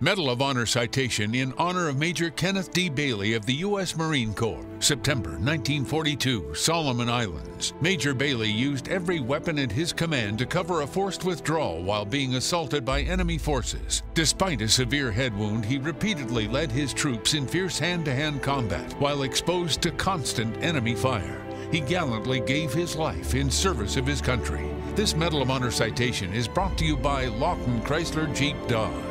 Medal of Honor citation in honor of Major Kenneth D. Bailey of the U.S. Marine Corps, September 1942, Solomon Islands. Major Bailey used every weapon at his command to cover a forced withdrawal while being assaulted by enemy forces. Despite a severe head wound, he repeatedly led his troops in fierce hand-to-hand combat while exposed to constant enemy fire. He gallantly gave his life in service of his country. This Medal of Honor citation is brought to you by Lawton Chrysler Jeep Dodge.